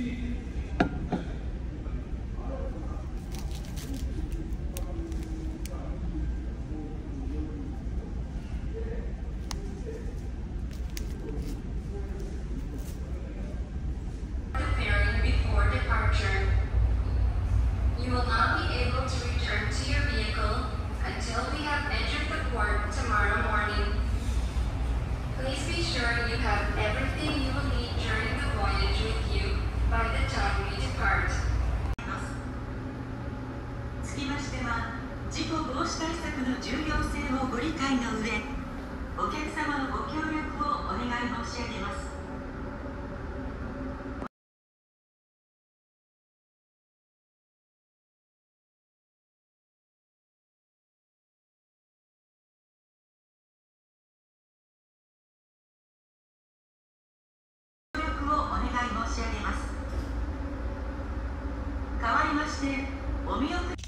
お見送り。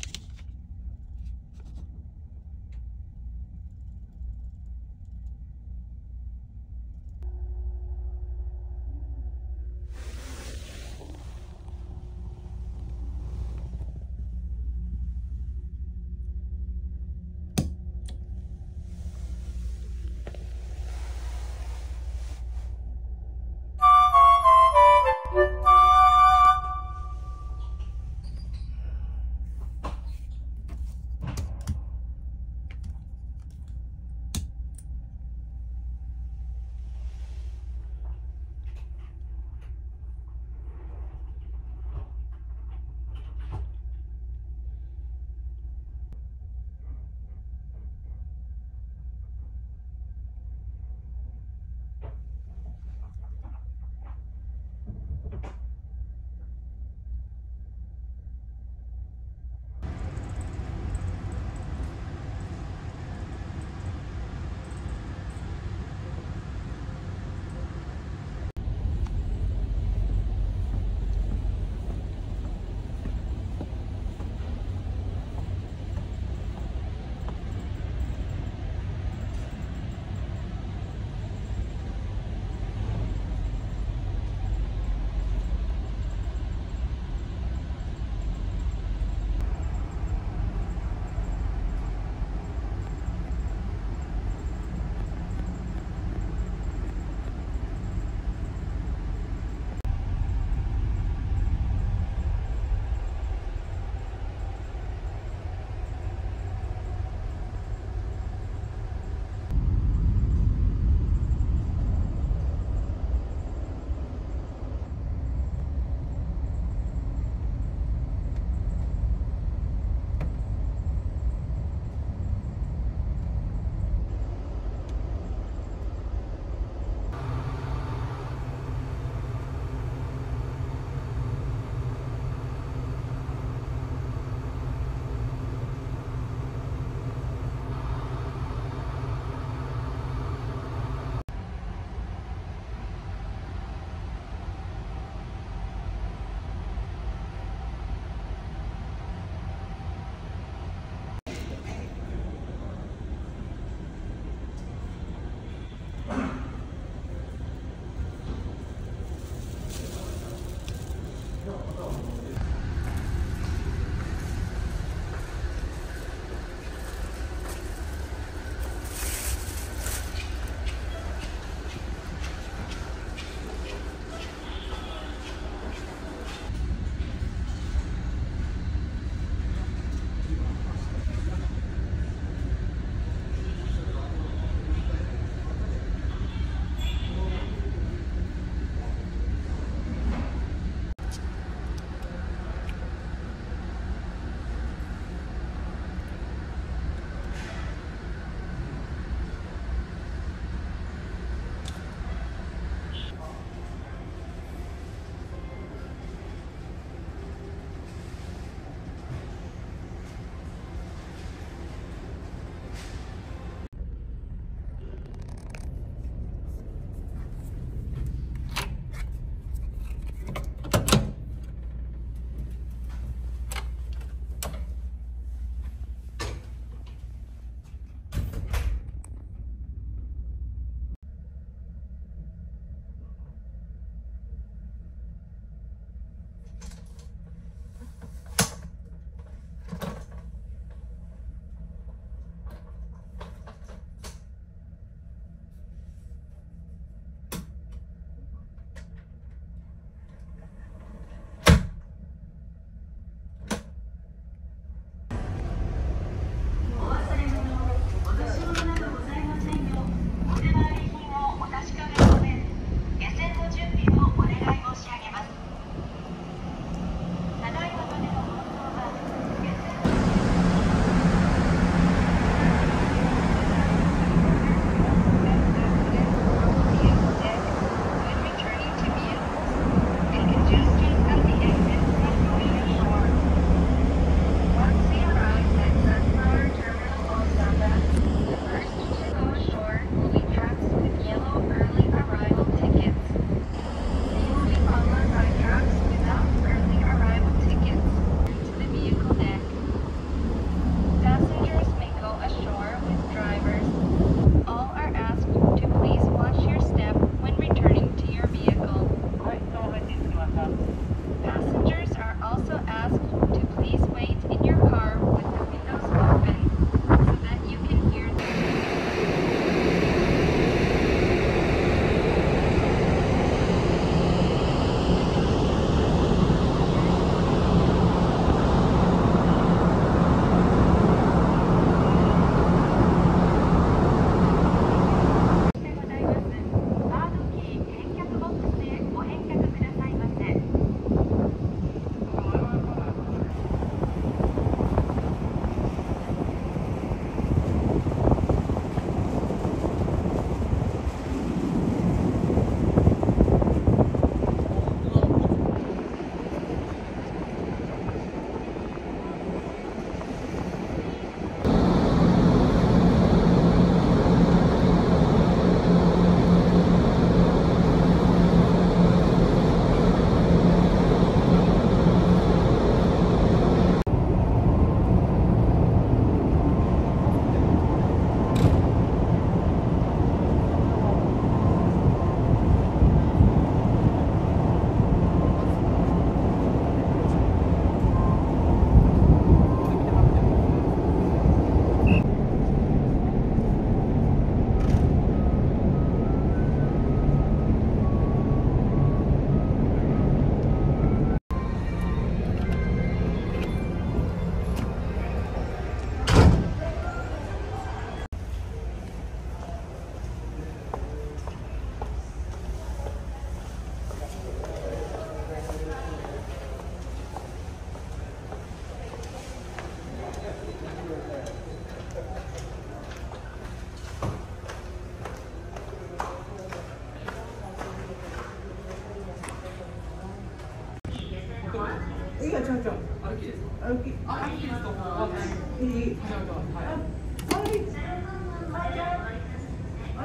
歩き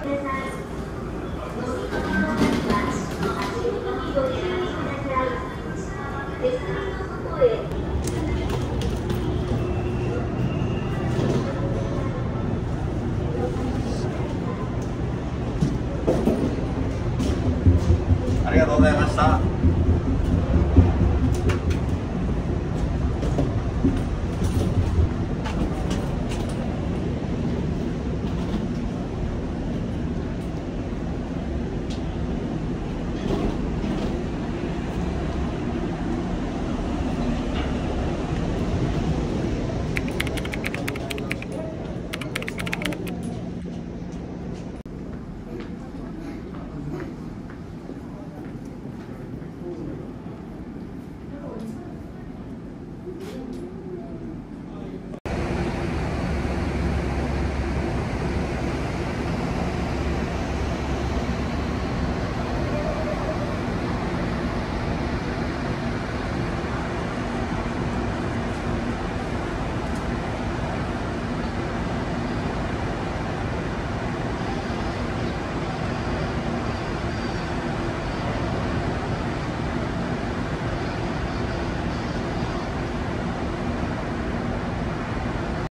ですか。